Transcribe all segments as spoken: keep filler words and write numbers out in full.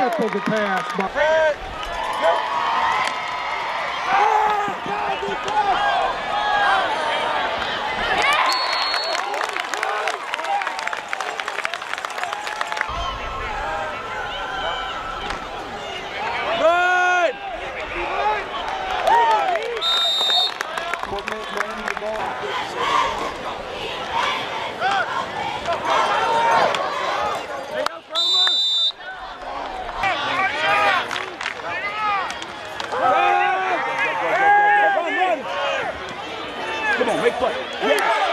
Simple to pass. Fred! Come on, make play. Yeah.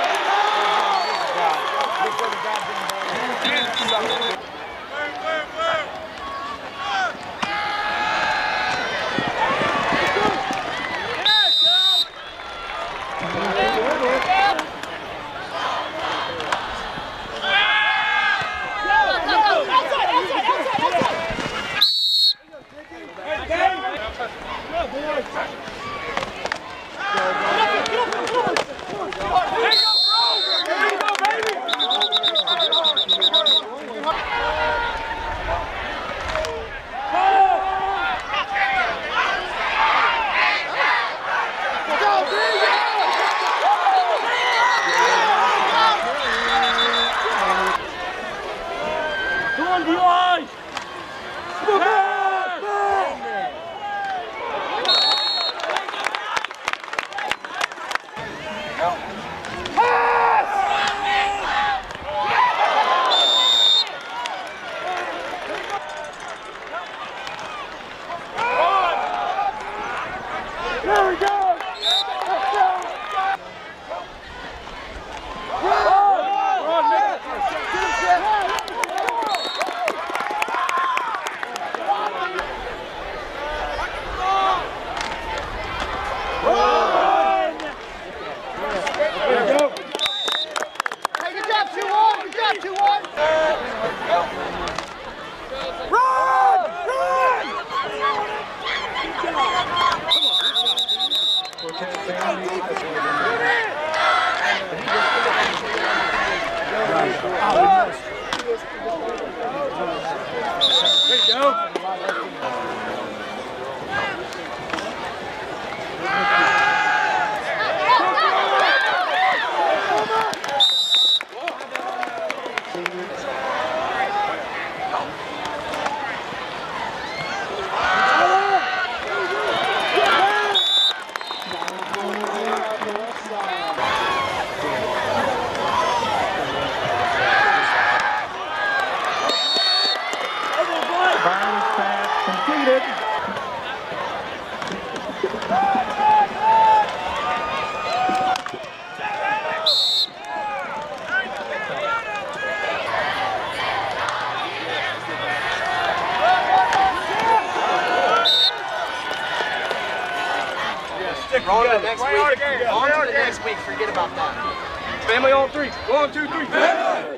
Roll it next week. Roll it next week. Forget about that. Family on three. One, two, three. Family.